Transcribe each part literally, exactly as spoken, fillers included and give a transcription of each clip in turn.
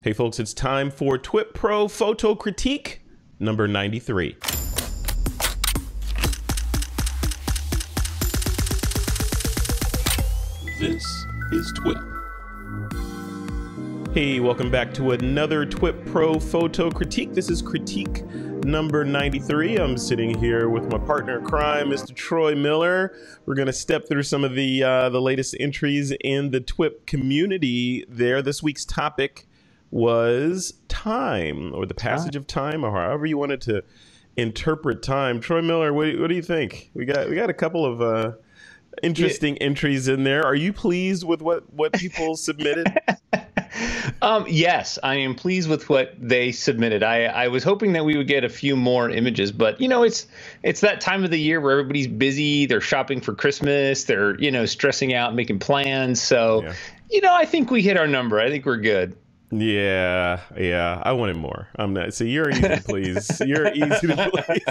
Hey folks, it's time for TWiP Pro Photo Critique number ninety-three. This is TWiP. Hey, welcome back to another TWiP Pro Photo Critique. This is critique number ninety-three. I'm sitting here with my partner in crime, Mister Troy Miller. We're going to step through some of the, uh, the latest entries in the TWiP community there. This week's topic was time, or the passage time. of time, or however you wanted to interpret time. Troy Miller, what, what do you think? We got we got a couple of uh, interesting yeah. entries in there. Are you pleased with what what people submitted? Um, yes, I am pleased with what they submitted. I, I was hoping that we would get a few more images, but you know, it's it's that time of the year where everybody's busy. They're shopping for Christmas. They're you know stressing out, making plans. So yeah. you know, I think we hit our number. I think we're good. Yeah, yeah. I wanted more. I'm not. So you're easy to please. You're easy to please.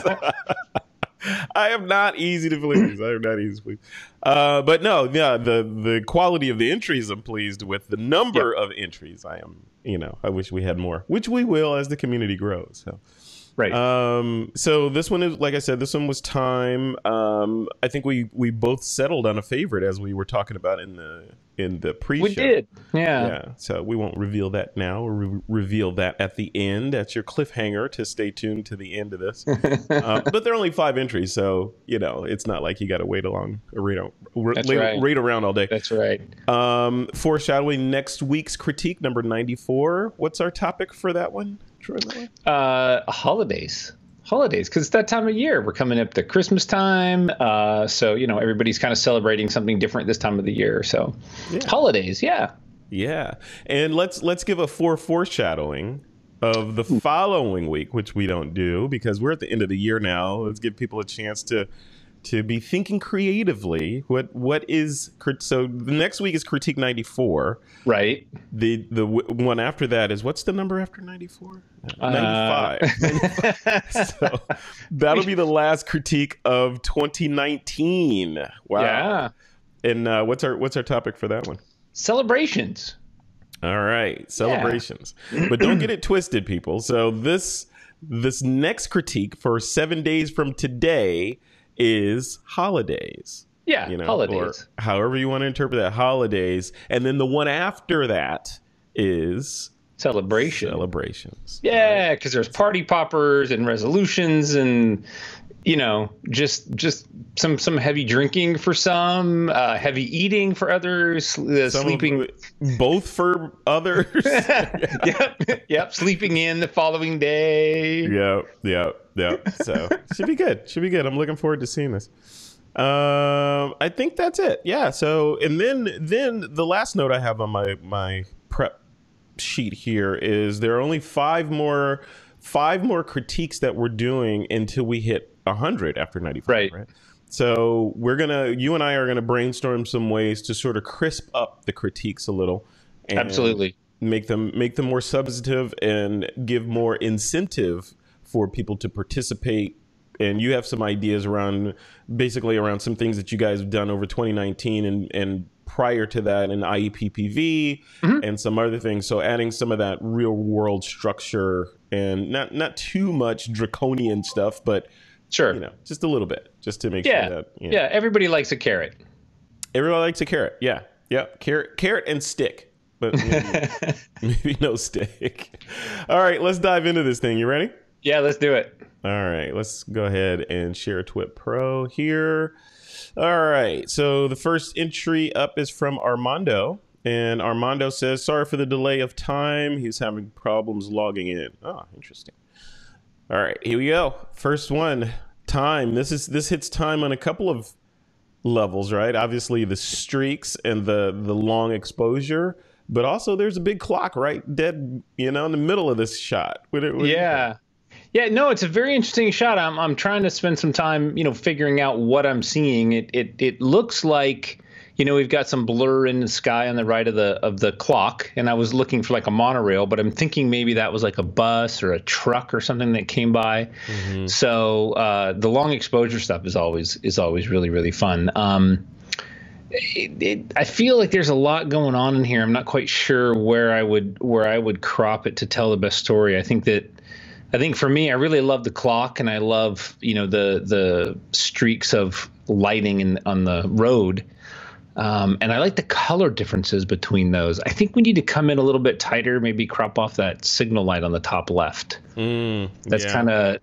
I am not easy to please. I am not easy to please. Uh, but no, yeah. The the quality of the entries, I'm pleased with. The number yep. of entries, I am. You know, I wish we had more, which we will as the community grows. So, right. Um. So this one is, like I said, this one was time. Um. I think we we both settled on a favorite, as we were talking about in the. in the pre-show. We did, yeah. yeah. So we won't reveal that now. We'll re reveal that at the end. That's your cliffhanger to stay tuned to the end of this. uh, but there are only five entries, so, you know, it's not like you got to wait along, read, read, right. read around all day. That's right. Um, foreshadowing next week's critique, number ninety-four. What's our topic for that one, Troy? Uh, holidays. Holidays, because it's that time of year. We're coming up to Christmas time, uh, so you know everybody's kind of celebrating something different this time of the year. So, yeah. holidays, yeah, yeah. And let's let's give a four foreshadowing of the following week, which we don't do because we're at the end of the year now. Let's give people a chance to to be thinking creatively. What what is so? The next week is critique ninety-four, right? The the one after that is, what's the number after ninety-four? Uh, ninety-five. So that'll be the last critique of twenty nineteen. Wow. Yeah. And uh, what's our what's our topic for that one? Celebrations. All right, celebrations. Yeah. But don't get it twisted, people. So this this next critique for seven days from today is holidays. Yeah, you know, holidays. Or however you want to interpret that, holidays. And then the one after that is celebration celebrations yeah because there's party poppers and resolutions and you know just just some some heavy drinking for some, uh heavy eating for others, uh, sleeping both for others. Yep, yep, sleeping in the following day. Yep, yep, yep. So should be good, should be good. I'm looking forward to seeing this. um I think that's it. Yeah. So and then then the last note I have on my my prep sheet here is there are only five more five more critiques that we're doing until we hit one hundred after ninety-five, right. right so we're gonna you and I are gonna brainstorm some ways to sort of crisp up the critiques a little and absolutely make them make them more substantive and give more incentive for people to participate. And you have some ideas around basically around some things that you guys have done over twenty nineteen and and prior to that in I E P P V mm-hmm. and some other things. So adding some of that real world structure and not not too much draconian stuff, but sure, you know, just a little bit, just to make yeah. sure that you know. Yeah, everybody likes a carrot. Everybody likes a carrot. Yeah, yeah, carrot, carrot and stick, but maybe, maybe no stick. All right, let's dive into this thing. You ready? Yeah, let's do it. All right, let's go ahead and share TWiP Pro here. All right, so the first entry up is from Armando, and Armando says, sorry for the delay of time. He's having problems logging in. Oh, interesting. All right, here we go. First one, time. This is this hits time on a couple of levels, right? Obviously the streaks and the, the long exposure, but also there's a big clock right dead, you know, in the middle of this shot. What, what yeah. Yeah, no, it's a very interesting shot. I'm I'm trying to spend some time, you know, figuring out what I'm seeing. It it it looks like, you know, we've got some blur in the sky on the right of the of the clock, and I was looking for like a monorail, but I'm thinking maybe that was like a bus or a truck or something that came by. Mm-hmm. So uh, the long exposure stuff is always is always really really fun. Um, it, it, I feel like there's a lot going on in here. I'm not quite sure where I would where I would crop it to tell the best story. I think that I think for me, I really love the clock, and I love, you know, the the streaks of lighting in, on the road. Um, and I like the color differences between those. I think we need to come in a little bit tighter, maybe crop off that signal light on the top left. Mm, That's yeah. kind of...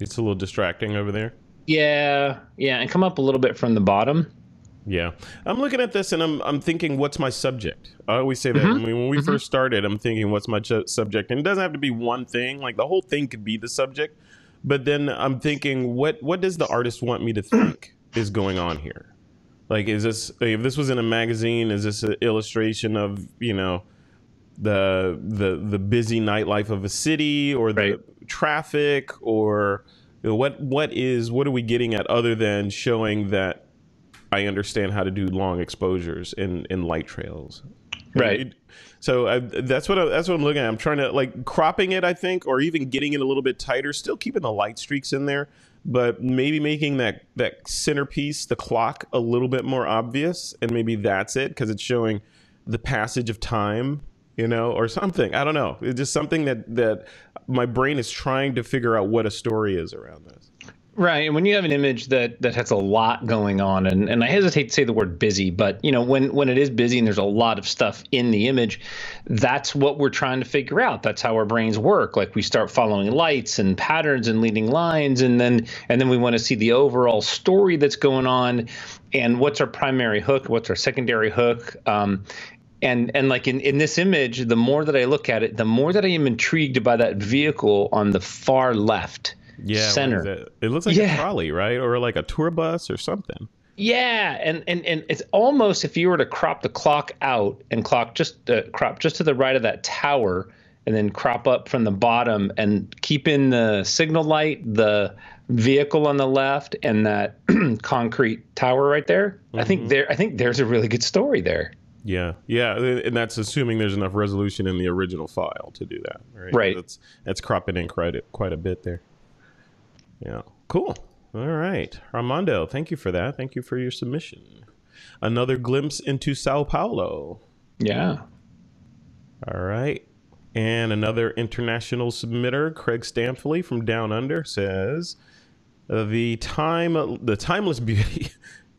It's a little distracting over there. Yeah, yeah, and come up a little bit from the bottom. Yeah. I'm looking at this, and I'm I'm thinking, what's my subject? I always say that. Mm-hmm. I mean, when we mm-hmm. first started, I'm thinking, what's my subject? And it doesn't have to be one thing. Like, the whole thing could be the subject. But then I'm thinking, what what does the artist want me to think is going on here? Like, is this, if this was in a magazine, is this an illustration of, you know, the the the busy nightlife of a city, or the right. traffic, or you know, what what is what are we getting at, other than showing that I understand how to do long exposures in in light trails, right? It, so I, that's what I, that's what I'm looking at. I'm trying to, like, cropping it, I think, or even getting it a little bit tighter, still keeping the light streaks in there, but maybe making that, that centerpiece, the clock, a little bit more obvious. And maybe that's it, because it's showing the passage of time, you know, or something. I don't know. It's just something that, that my brain is trying to figure out what a story is around this. Right. And when you have an image that, that has a lot going on, and, and I hesitate to say the word busy, but, you know, when, when it is busy and there's a lot of stuff in the image, that's what we're trying to figure out. That's how our brains work. Like, we start following lights and patterns and leading lines, and then and then we want to see the overall story that's going on, and what's our primary hook, what's our secondary hook. Um, And and like in, in this image, the more that I look at it, the more that I am intrigued by that vehicle on the far left. Yeah, center. It looks like yeah. a trolley, right? Or like a tour bus or something. Yeah, and and and it's almost, if you were to crop the clock out and clock just uh, crop just to the right of that tower, and then crop up from the bottom and keep in the signal light, the vehicle on the left, and that concrete tower right there. Mm-hmm. I think there. I think there's a really good story there. Yeah, yeah, and that's assuming there's enough resolution in the original file to do that. Right. Right. That's that's cropping in quite a, quite a bit there. Yeah. Cool. All right. Armando, thank you for that. Thank you for your submission. Another glimpse into São Paulo. Yeah. All right. And another international submitter, Craig Stampfli from Down Under, says the time the timeless beauty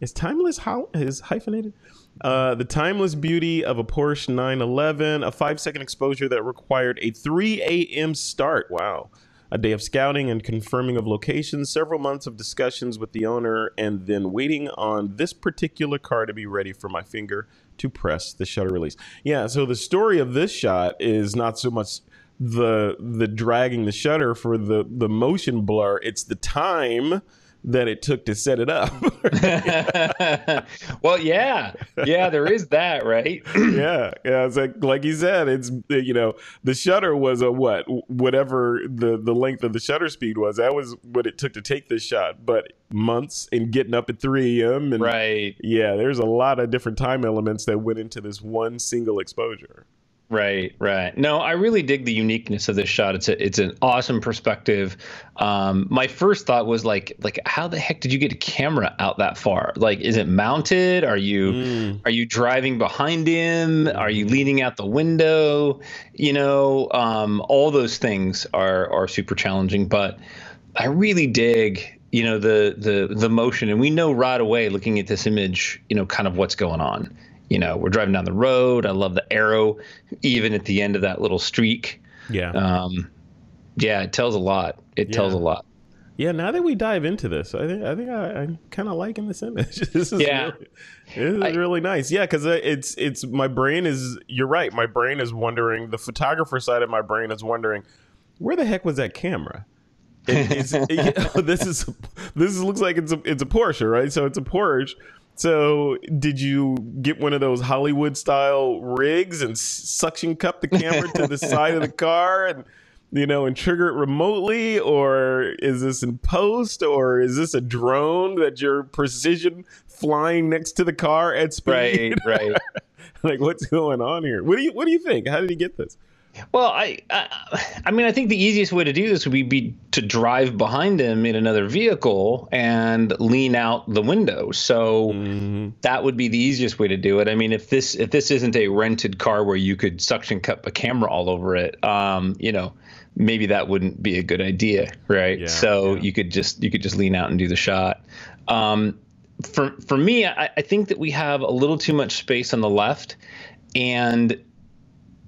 is timeless how is hyphenated? Uh, the timeless beauty of a Porsche nine eleven, a five second exposure that required a three A M start. Wow. A day of scouting and confirming of locations, several months of discussions with the owner, and then waiting on this particular car to be ready for my finger to press the shutter release. Yeah, so the story of this shot is not so much the the dragging the shutter for the, the motion blur. It's the time that it took to set it up. Well, yeah. Yeah, there is that, right? yeah. Yeah. It's like, like you said, it's, you know, the shutter was a what, whatever the, the length of the shutter speed was. That was what it took to take this shot. But months and getting up at three A M and right. Yeah, there's a lot of different time elements that went into this one single exposure. Right, right. No, I really dig the uniqueness of this shot. It's a, it's an awesome perspective. Um, my first thought was like, like, how the heck did you get a camera out that far? Like, is it mounted? Are you, mm. are you driving behind him? Are you leaning out the window? You know, um, all those things are are super challenging. But I really dig, you know, the the the motion, and we know right away, looking at this image, you know, kind of what's going on. You know, we're driving down the road. I love the arrow, even at the end of that little streak. Yeah. Um, yeah, it tells a lot. It yeah. tells a lot. Yeah, now that we dive into this, I think I think I, I'm kind of liking this image. This is yeah. really, this is I, really nice. Yeah, because it's it's my brain is, you're right. My brain is wondering, the photographer side of my brain is wondering, where the heck was that camera? It, it's, it, you know, this is this is, looks like it's a, it's a Porsche, right? So it's a Porsche. So did you get one of those Hollywood style rigs and suction cup the camera to the side of the car and, you know, and trigger it remotely? Or is this in post, or is this a drone that you're precision flying next to the car at speed? Right, right. Like, what's going on here? What do you, what do you think? How did you get this? Well, I, I, I mean, I think the easiest way to do this would be, be to drive behind him in another vehicle and lean out the window. So mm-hmm. that would be the easiest way to do it. I mean, if this if this isn't a rented car where you could suction cup a camera all over it, um, you know, maybe that wouldn't be a good idea, right? Yeah, so yeah. you could just you could just lean out and do the shot. Um, for for me, I, I think that we have a little too much space on the left, and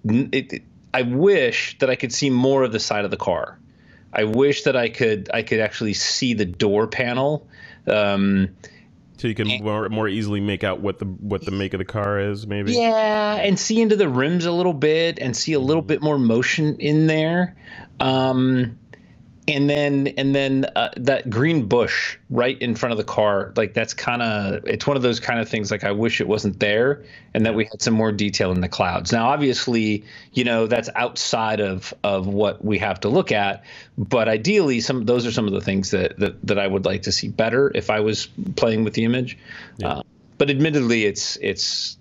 it. it I wish that I could see more of the side of the car. I wish that I could I could actually see the door panel, um, so you can and, more, more easily make out what the what the make of the car is, maybe. Yeah, and see into the rims a little bit and see a little bit more motion in there, um, and then and then uh, that green bush right in front of the car, like that's kind of it's one of those kind of things. Like I wish it wasn't there, and that we had some more detail in the clouds. Now, obviously, you know, that's outside of of what we have to look at, but ideally, some those are some of the things that that, that I would like to see better if I was playing with the image. Yeah. Uh, but admittedly, it's it's,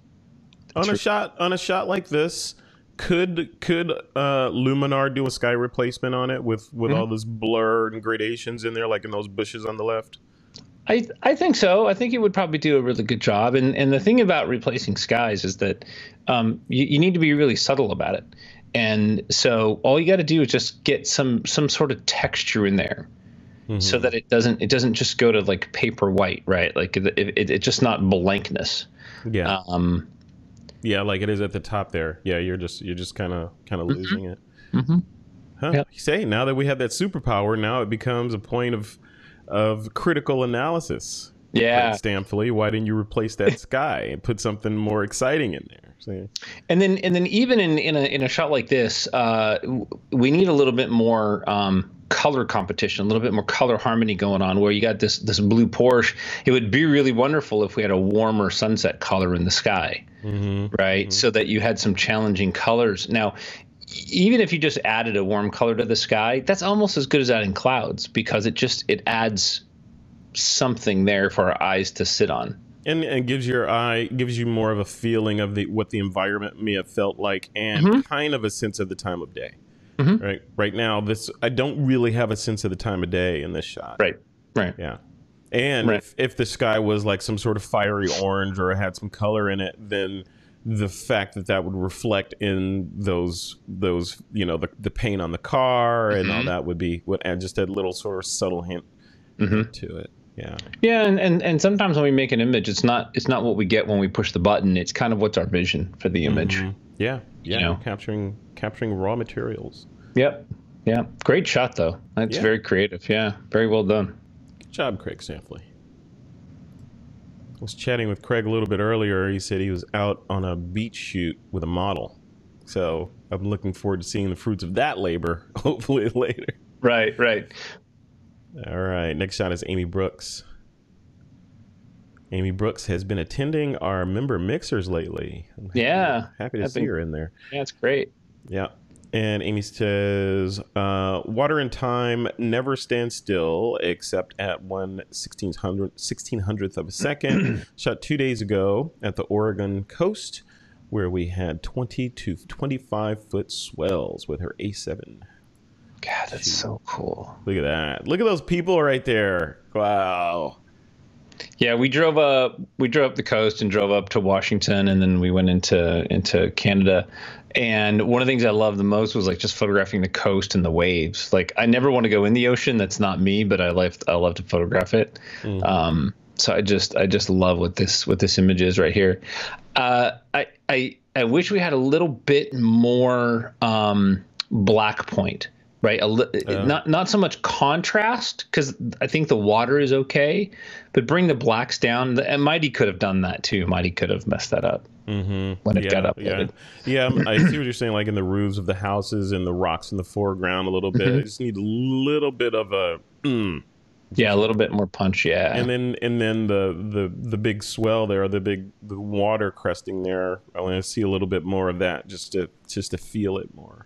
it's on a re- shot on a shot like this. Could could uh, Luminar do a sky replacement on it with, with mm-hmm. all this blur and gradations in there, like in those bushes on the left? I I think so. I think it would probably do a really good job. And and the thing about replacing skies is that um, you, you need to be really subtle about it. And so all you got to do is just get some some sort of texture in there, mm-hmm. so that it doesn't it doesn't just go to like paper white, right? Like it, it, it's just not blankness. Yeah. Um, Yeah, like it is at the top there. Yeah, you're just you're just kind of kind of mm-hmm. losing it. Mm-hmm. Huh? Yep. You say now that we have that superpower, now it becomes a point of of critical analysis. Yeah, Stampfli, why didn't you replace that sky and put something more exciting in there? So, and then and then even in in a in a shot like this, uh, we need a little bit more. Um, color competition, a little bit more color harmony going on, where you got this this blue Porsche. It would be really wonderful if we had a warmer sunset color in the sky, mm-hmm, right? Mm-hmm. So that you had some challenging colors. Now, even if you just added a warm color to the sky, that's almost as good as adding clouds, because it just it adds something there for our eyes to sit on. And, and gives your eye gives you more of a feeling of the what the environment may have felt like, and mm-hmm. kind of a sense of the time of day. Mm-hmm. Right, right now, this I don't really have a sense of the time of day in this shot. Right, right, yeah. And right. if if the sky was like some sort of fiery orange or had some color in it, then the fact that that would reflect in those those you know the the paint on the car and mm-hmm. all that would be would add just a little sort of subtle hint mm-hmm. to it. Yeah. Yeah, and, and and sometimes when we make an image, it's not it's not what we get when we push the button. It's kind of what's our vision for the image. Mm-hmm. Yeah. Yeah. You know? Capturing capturing raw materials. Yep. Yeah. Great shot though. That's yeah. very creative. Yeah. Very well done. Good job, Craig Stampfli. I was chatting with Craig a little bit earlier. He said he was out on a beach shoot with a model. So I'm looking forward to seeing the fruits of that labor, hopefully later. Right, right. All right. Next shot is Amy Brooks. Amy Brooks has been attending our member mixers lately. I'm happy, yeah. Happy to happy. see her in there. Yeah, that's great. Yeah. And Amy says, uh, water and time never stand still except at one sixteen hundredth of a second. Shot two days ago at the Oregon coast where we had twenty to twenty-five foot swells with her A seven. God, that's Jeez. so cool. Look at that. Look at those people right there. Wow. Yeah, we drove up. We drove up the coast and drove up to Washington, and then we went into into Canada. And one of the things I loved the most was like just photographing the coast and the waves. Like I never want to go in the ocean. That's not me, but I love I love to photograph it. Mm-hmm. Um, so I just I just love what this what this image is right here. Uh, I I I wish we had a little bit more um, black point. Right, a li- uh, not not so much contrast, because I think the water is okay, but bring the blacks down. And Mighty could have done that too. Mighty could have messed that up mm-hmm. when it yeah, got uploaded. Yeah, yeah, I see what you're saying. Like in the roofs of the houses and the rocks in the foreground, a little bit. Mm-hmm. I just need a little bit of a. Mm. Yeah, a little bit more punch. Yeah, and then and then the the the big swell there, the big the water cresting there. I want to see a little bit more of that, just to just to feel it more.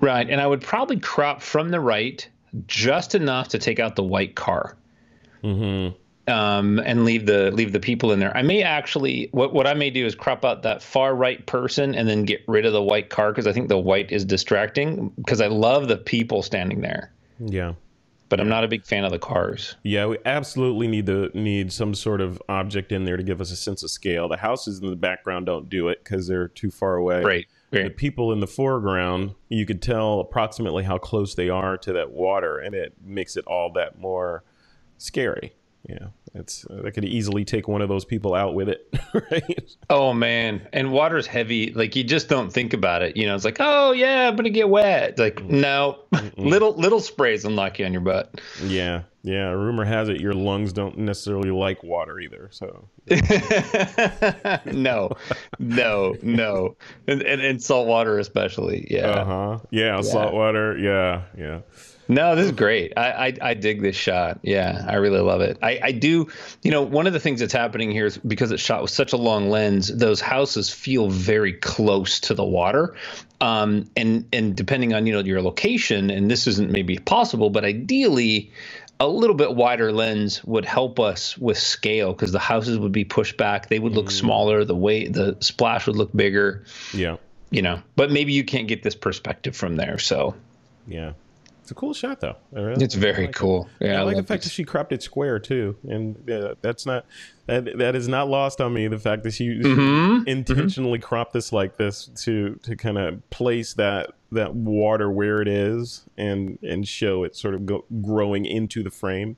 Right, and I would probably crop from the right just enough to take out the white car. Mm-hmm. um, and leave the leave the people in there. I may actually what what I may do is crop out that far right person and then get rid of the white car, because I think the white is distracting, because I love the people standing there. Yeah. But I'm not a big fan of the cars. Yeah, we absolutely need to need some sort of object in there to give us a sense of scale. The houses in the background don't do it because they're too far away. Right. Right. The people in the foreground, you could tell approximately how close they are to that water, and it makes it all that more scary. Yeah, you know, it's uh, that could easily take one of those people out with it, right? Oh man, and water's heavy. Like you just don't think about it. You know, it's like, oh yeah, I'm gonna get wet. Like mm-mm. no, mm-mm. little little sprays unlock you on your butt. Yeah, yeah. Rumor has it your lungs don't necessarily like water either. So yeah. no, no, no, and, and and salt water especially. Yeah. Uh huh. Yeah, yeah, salt water. Yeah, yeah. No, this is great. I, I I dig this shot. Yeah, I really love it. I, I do. You know, one of the things that's happening here is because it's shot with such a long lens, those houses feel very close to the water. Um, and and depending on, you know, your location, and this isn't maybe possible, but ideally a little bit wider lens would help us with scale, because the houses would be pushed back. They would look mm. smaller. The way the splash would look bigger. Yeah. You know, but maybe you can't get this perspective from there. So, yeah. It's a cool shot, though. Really, it's very like cool. It. Yeah, I, I like the fact this. that she cropped it square too, and uh, that's not that, that is not lost on me. The fact that she, mm-hmm. she intentionally mm-hmm. cropped this like this to to kind of place that that water where it is, and and show it sort of go, growing into the frame.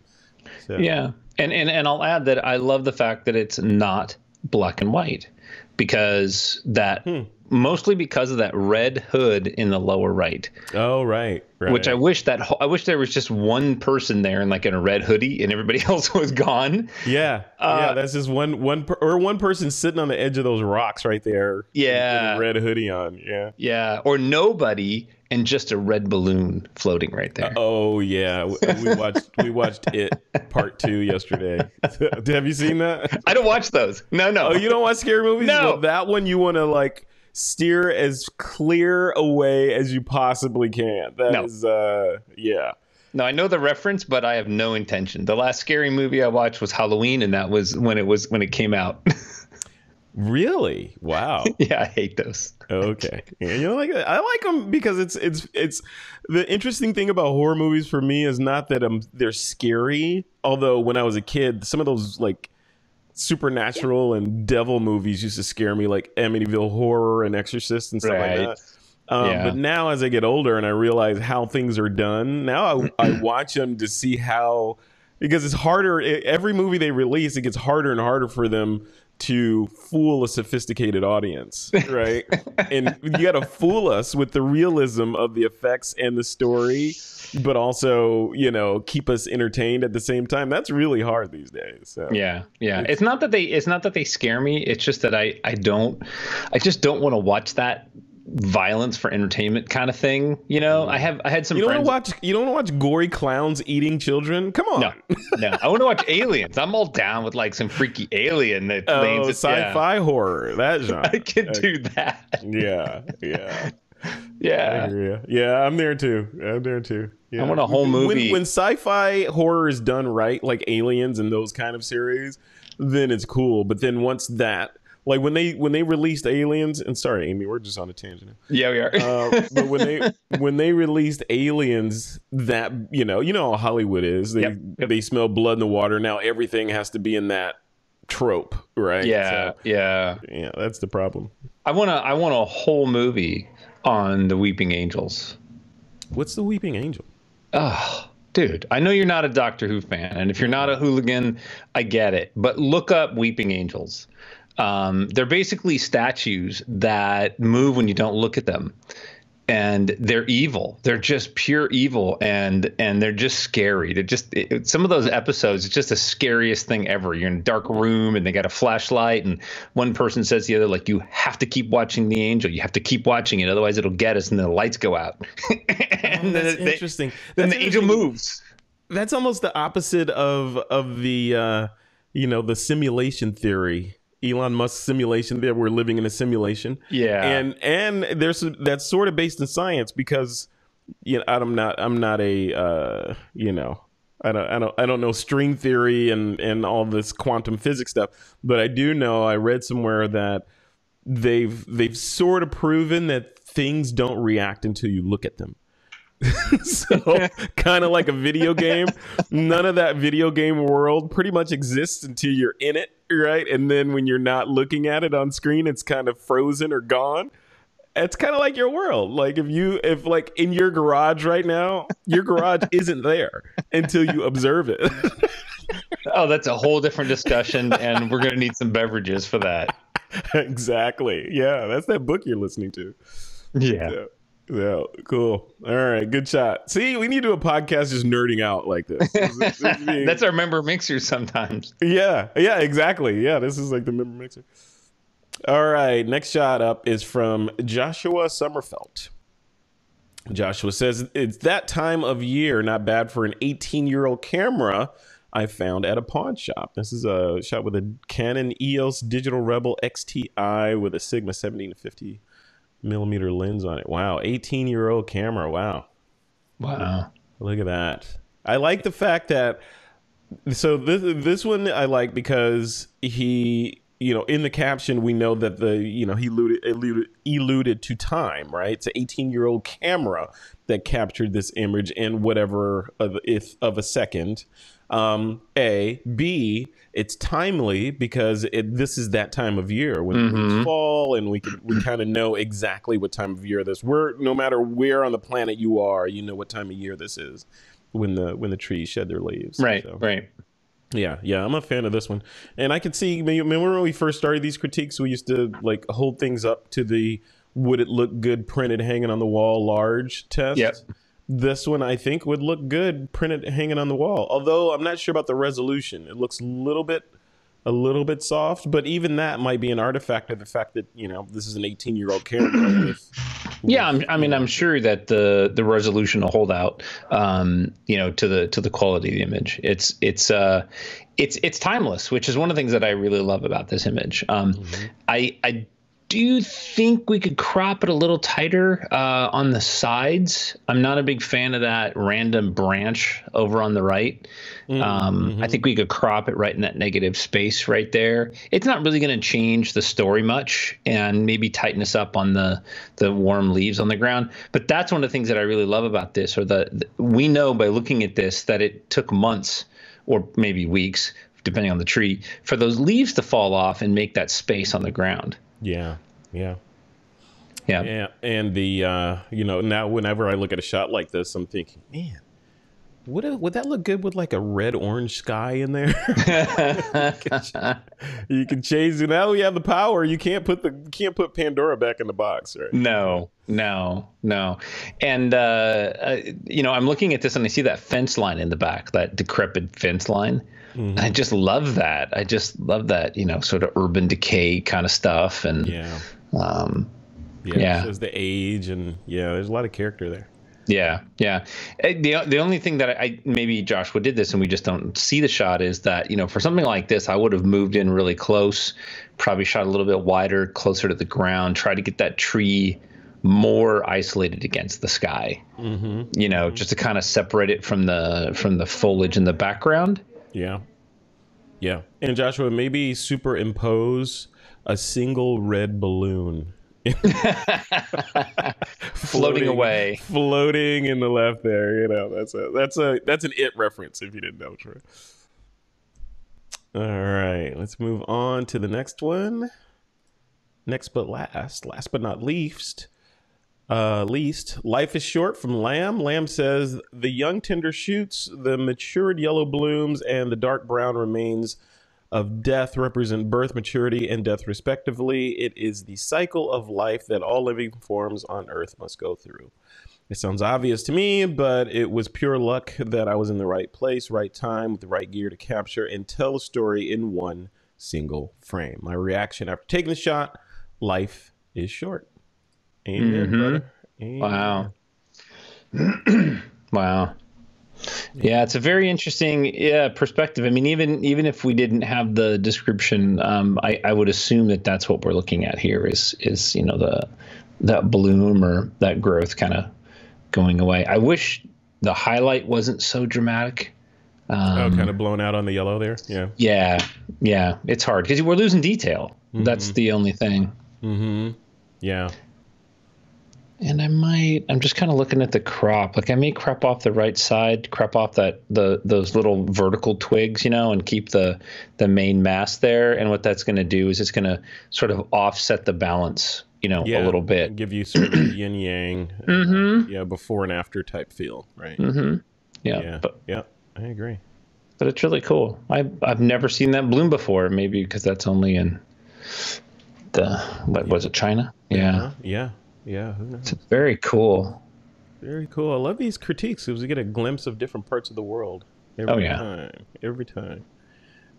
So. Yeah, and and and I'll add that I love the fact that it's not black and white, because that. Hmm. Mostly because of that red hood in the lower right. Oh, right, right. Which I wish that I wish there was just one person there in like in a red hoodie and everybody else was gone. Yeah, uh, yeah. That's just one one per, or one person sitting on the edge of those rocks right there. Yeah, with a red hoodie on. Yeah, yeah. Or nobody and just a red balloon floating right there. Uh, oh yeah, we, we watched we watched It Part Two yesterday. Have you seen that? I don't watch those. No, no. Oh, you don't watch scary movies? No. Well, that one you want to like. Steer as clear away as you possibly can. That no. is, uh, yeah. No, I know the reference, but I have no intention. The last scary movie I watched was Halloween, and that was when it was when it came out. Really? Wow. Yeah, I hate those. Okay. Yeah, you know, like I like them because it's it's it's the interesting thing about horror movies for me is not that um they're scary. Although when I was a kid, some of those like. Supernatural yeah. and devil movies used to scare me, like Amityville Horror and Exorcist and stuff right. like that. Um, yeah. But now as I get older and I realize how things are done, now I, I watch them to see how, because it's harder, every movie they release, it gets harder and harder for them to fool a sophisticated audience, right? And you got to fool us with the realism of the effects and the story, but also, you know, keep us entertained at the same time. That's really hard these days. So. Yeah, yeah. It's, it's not that they it's not that they scare me. It's just that I I don't I just don't want to watch that violence for entertainment kind of thing. You know, I have I had some. You don't want to watch you don't want to watch gory clowns eating children. Come on. No, no. I want to watch aliens. I'm all down with like some freaky alien that oh, lanes sci-fi yeah. horror. That genre. I can do that. Yeah, yeah. Yeah, yeah, I'm there too. I'm there too. Yeah. I want a whole movie. When, when sci-fi horror is done right, like Aliens and those kind of series, then it's cool. But then once that, like when they when they released Aliens, and sorry, Amy, we're just on a tangent. Yeah, we are. Uh, but when they when they released Aliens, that you know, you know how Hollywood is. They yep, yep. they smell blood in the water. Now everything has to be in that trope, right? Yeah, so, yeah, yeah. That's the problem. I wanna I want a whole movie. On the Weeping Angels. What's the Weeping Angel? Oh, dude, I know you're not a Doctor Who fan, and if you're not a hooligan, I get it. But look up Weeping Angels. Um, they're basically statues that move when you don't look at them. And they're evil. They're just pure evil, and and they're just scary. They're just it, some of those episodes. It's just the scariest thing ever. You're in a dark room, and they got a flashlight, and one person says to the other, like, "You have to keep watching the angel. You have to keep watching it, otherwise it'll get us." And the lights go out. And oh, that's they, interesting. Then that's the interesting. Angel moves. That's almost the opposite of of the uh, you know the simulation theory. Elon Musk simulation there. We're living in a simulation. Yeah. And and there's that's sort of based in science because you know I'm not I'm not a uh, you know I don't, I don't, I don't know string theory and, and all this quantum physics stuff, but I do know I read somewhere that they've they've sort of proven that things don't react until you look at them. So kind of like a video game, none of that video game world pretty much exists until you're in it, right? And then when you're not looking at it on screen, it's kind of frozen or gone. It's kind of like your world. Like if you, if like in your garage right now, your garage isn't there until you observe it. Oh, that's a whole different discussion, and we're going to need some beverages for that. Exactly. Yeah, that's that book you're listening to. Yeah. So, so cool. All right, good shot. See, we need to do a podcast just nerding out like this. This, this, this being... That's our member mixer sometimes. Yeah. Yeah, exactly. Yeah, this is like the member mixer. All right, next shot up is from Joshua Sommerfeld. Joshua says, it's that time of year, not bad for an eighteen-year-old camera I found at a pawn shop. This is a shot with a Canon E O S Digital Rebel X T I with a Sigma seventeen to fifty millimeter lens on it. Wow, eighteen-year-old camera, wow. Wow. Look at that. I like the fact that, so this, this one I like because he... you know, in the caption, we know that the, you know, he alluded, alluded, alluded to time, right? It's an eighteen-year-old camera that captured this image in whatever of, if, of a second. Um, A. B, it's timely because it, this is that time of year when mm-hmm. it's fall, and we can, we kind of know exactly what time of year this is. We're, no matter where on the planet you are, you know what time of year this is when the, when the trees shed their leaves. Right, so. Right. Yeah, yeah, I'm a fan of this one. And I could see, remember when we first started these critiques, we used to like hold things up to the would it look good printed hanging on the wall large test? Yep. This one, I think, would look good printed hanging on the wall. Although I'm not sure about the resolution. It looks a little bit, a little bit soft, but even that might be an artifact of the fact that, you know, this is an eighteen-year-old camera. with, yeah, I'm, I mean, I'm sure that the the resolution will hold out, um, you know, to the to the quality of the image. It's it's uh, it's it's timeless, which is one of the things that I really love about this image. Um, mm-hmm. I I do think we could crop it a little tighter uh, on the sides. I'm not a big fan of that random branch over on the right. Mm-hmm. Um, I think we could crop it right in that negative space right there. It's not really going to change the story much, and maybe tighten us up on the the warm leaves on the ground. But that's one of the things that I really love about this. Or the, the we know by looking at this that it took months or maybe weeks, depending on the tree, for those leaves to fall off and make that space on the ground. Yeah, yeah, yeah, yeah. And the uh, you know, now whenever I look at a shot like this, I'm thinking, man, would it, would that look good with like a red orange sky in there? you, can, you can change it. Now we have the power. You can't put the you can't put Pandora back in the box, right? No, no, no. And uh, uh, you know, I'm looking at this and I see that fence line in the back, that decrepit fence line. Mm-hmm. I just love that. I just love that, you know, sort of urban decay kind of stuff. And yeah, um, yeah, yeah. It shows the age, and yeah, there's a lot of character there. Yeah, yeah. The, the only thing that I, maybe Joshua did this and we just don't see the shot is that, you know, for something like this, I would have moved in really close, probably shot a little bit wider, closer to the ground, try to get that tree more isolated against the sky, mm-hmm. you know, mm-hmm. just to kind of separate it from the from the foliage in the background. Yeah. Yeah. And Joshua, maybe superimpose a single red balloon floating, floating away, floating in the left there. You know, that's a, that's a, that's an it reference if you didn't know. Troy. All right, let's move on to the next one. Next, but last, last, but not least, uh least life is short from Lamb. Lamb says the young tender shoots, the matured yellow blooms, and the dark brown remains of death represent birth, maturity, and death respectively. It is the cycle of life that all living forms on earth must go through. It sounds obvious to me, but it was pure luck that I was in the right place, right time, with the right gear to capture and tell a story in one single frame. My reaction after taking the shot: life is short. Amen, mm-hmm. brother. Amen. Wow. Wow. Yeah, it's a very interesting yeah, perspective. I mean, even even if we didn't have the description, um, I, I would assume that that's what we're looking at here is, is you know, the that bloom or that growth kind of going away. I wish the highlight wasn't so dramatic. Um, oh, kind of blown out on the yellow there. Yeah. Yeah. Yeah. It's hard because we're losing detail. Mm-hmm. That's the only thing. Mm-hmm. Yeah. And I might, I'm just kind of looking at the crop. Like I may crop off the right side, crop off that, the, those little vertical twigs, you know, and keep the, the main mass there. And what that's going to do is it's going to sort of offset the balance, you know, yeah, a little bit. Give you sort of yin yang, mm-hmm. uh, yeah, before and after type feel, right? Mm-hmm. Yeah. Yeah. But, yeah. I agree. But it's really cool. I, I've never seen that bloom before, maybe because that's only in the, what yeah. was it, China? Yeah. Uh-huh. Yeah. Yeah. Who knows? It's very cool. Very cool. I love these critiques because we get a glimpse of different parts of the world every oh, yeah. time. Every time.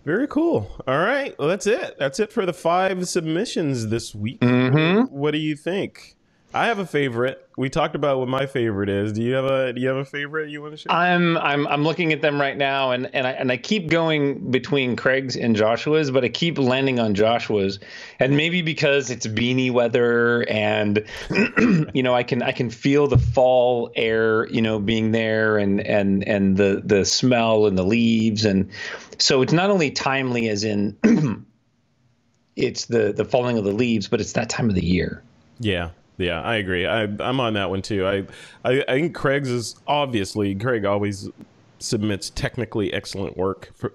Very cool. All right. Well, that's it. That's it for the five submissions this week. Mm-hmm. What do you think? I have a favorite. We talked about what my favorite is. Do you have a Do you have a favorite you want to share? I'm I'm I'm looking at them right now, and and I and I keep going between Craig's and Joshua's, but I keep landing on Joshua's, and maybe because it's beanie weather, and you know I can I can feel the fall air, you know, being there, and and and the the smell and the leaves, and so it's not only timely as in it's the the falling of the leaves, but it's that time of the year. Yeah. Yeah, I agree. I, I'm on that one too. I, I, I think Craig's is obviously Craig always submits technically excellent work, for,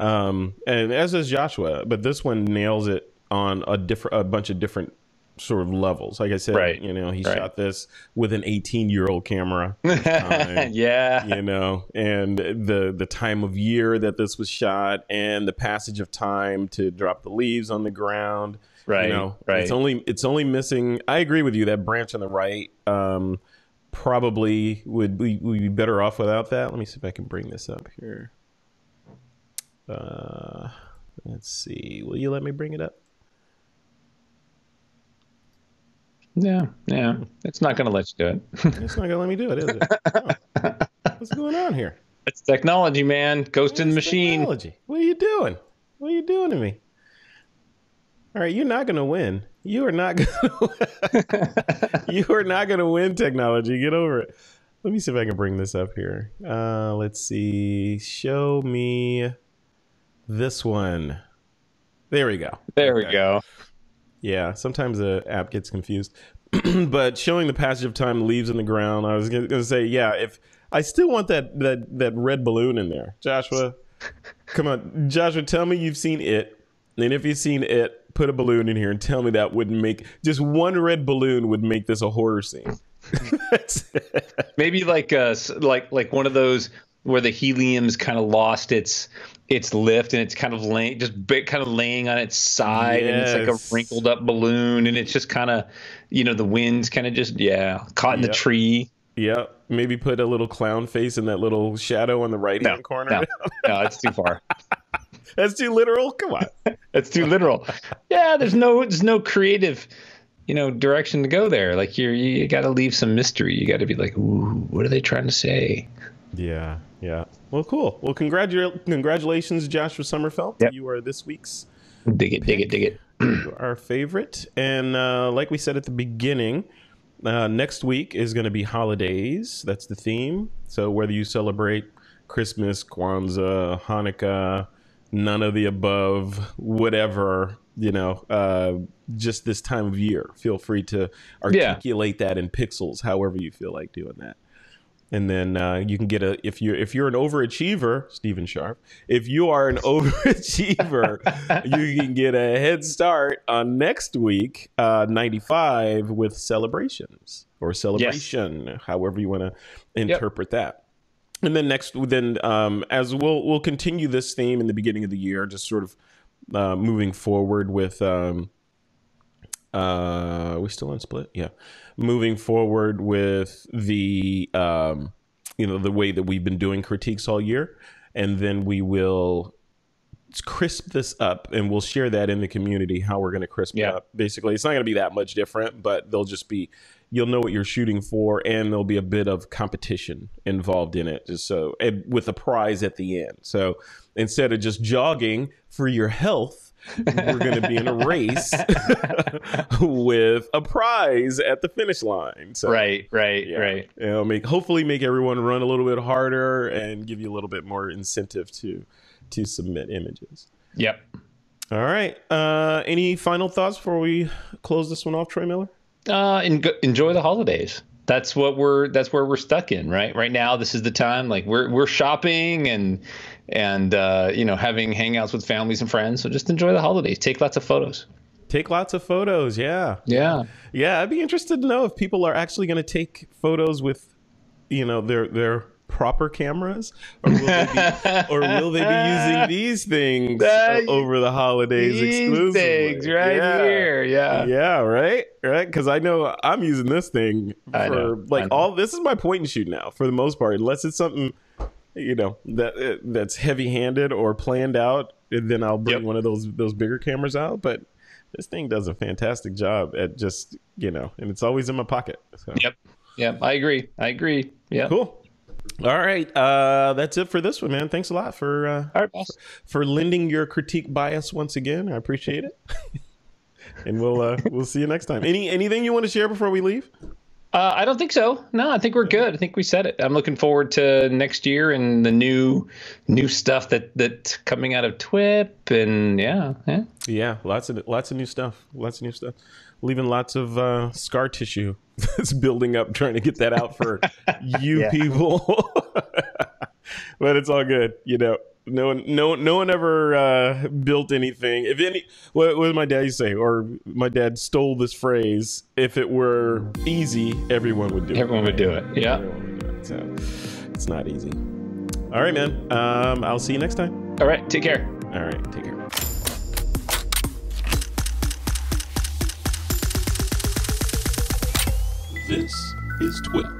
um, and as does Joshua. But this one nails it on a different, a bunch of different sort of levels. Like I said, right. you know, he right. shot this with an eighteen-year-old camera. Time, yeah, you know, and the the time of year that this was shot, and the passage of time to drop the leaves on the ground. Right, you know, right. It's only it's only missing. I agree with you. That branch on the right um, probably would be, would be better off without that. Let me see if I can bring this up here. Uh, let's see. Will you let me bring it up? Yeah, yeah. It's not going to let you do it. It's not going to let me do it, is it? Oh. What's going on here? It's technology, man. Ghost in the machine. Technology. What are you doing? What are you doing to me? All right, you're not going to win. You are not going to You are not going to win, technology. Get over it. Let me see if I can bring this up here. Uh, let's see. Show me this one. There we go. There we okay. go. Yeah, sometimes the app gets confused. But showing the passage of time, leaves on the ground, I was going to say, yeah, if I still want that, that, that red balloon in there. Joshua, come on. Joshua, tell me you've seen it. And if you've seen it, put a balloon in here and tell me that wouldn't make just one red balloon would make this a horror scene. Maybe like uh like like one of those where the helium's kind of lost its its lift and it's kind of laying just bit kind of laying on its side yes. and it's like a wrinkled up balloon and it's just kind of you know the wind's kind of just yeah caught in yep. the tree. Yeah, maybe put a little clown face in that little shadow on the right hand no, corner. No, no, it's too far. That's too literal. Come on, that's too literal. Yeah, there's no, there's no creative, you know, direction to go there. Like you're, you got to leave some mystery. You got to be like, ooh, what are they trying to say? Yeah, yeah. Well, cool. Well, congratulations, congratulations, Joshua Sommerfeld. Yep. You are this week's dig it, dig it, dig it. You are our favorite, and uh, like we said at the beginning, uh, next week is going to be holidays. That's the theme. So whether you celebrate Christmas, Kwanzaa, Hanukkah. None of the above, whatever, you know, uh, just this time of year. Feel free to articulate yeah. that in pixels, however you feel like doing that. And then uh, you can get a, if you're, if you're an overachiever, Stephen Sharp, if you are an overachiever, you can get a head start on next week, uh, ninety-five with celebrations or celebration, yes. however you want to interpret yep. that. And then next, then um, as we'll we'll continue this theme in the beginning of the year, just sort of uh, moving forward with. Um, uh, are we still on split? Yeah, moving forward with the um, you know the way that we've been doing critiques all year, and then we will crisp this up, and we'll share that in the community how we're going to crisp yeah. it up. Basically, it's not going to be that much different, but they'll just be. You'll know what you're shooting for, and there'll be a bit of competition involved in it, just so and with a prize at the end. So instead of just jogging for your health, we're going to be in a race with a prize at the finish line. So, right, right, yeah, right. It'll make, hopefully make everyone run a little bit harder and give you a little bit more incentive to to submit images. Yep. All right. Uh, any final thoughts before we close this one off, Troy Miller? Uh, en- enjoy the holidays. That's what we're, that's where we're stuck in, right? Right now, this is the time, like we're, we're shopping and, and, uh, you know, having hangouts with families and friends. So just enjoy the holidays. Take lots of photos. Take lots of photos. Yeah. Yeah. Yeah. I'd be interested to know if people are actually going to take photos with, you know, their, their proper cameras, or will they be, or will they be using these things uh, over the holidays these exclusively? Things right yeah. here, yeah, yeah, right, right. Because I know I'm using this thing for like all. This is my point and shoot now, for the most part, unless it's something you know that that's heavy-handed or planned out. Then I'll bring yep. one of those those bigger cameras out, but. This thing does a fantastic job at just, you know, and it's always in my pocket. So. Yep. Yeah, I agree. I agree. Yeah. Cool. All right. Uh, that's it for this one, man. Thanks a lot for, uh, All right, boss. for, for lending your critique bias once again. I appreciate it. And we'll uh, we'll see you next time. Any Anything you want to share before we leave? Uh, I don't think so. No, I think we're good. I think we said it. I'm looking forward to next year and the new new stuff that that's coming out of TWiP, and yeah, yeah, yeah, lots of lots of new stuff, lots of new stuff, leaving lots of uh, scar tissue that's building up, trying to get that out for you yeah. people. But it's all good, you know. No one, no, no one ever uh, built anything. If any, what, what did my dad used to say? Or my dad stole this phrase: "If it were easy, everyone would do everyone it." Would do it. Yeah. Everyone would do it. So it's not easy. All right, man. Um, I'll see you next time. All right. Take care. All right. Take care. This is TWiP.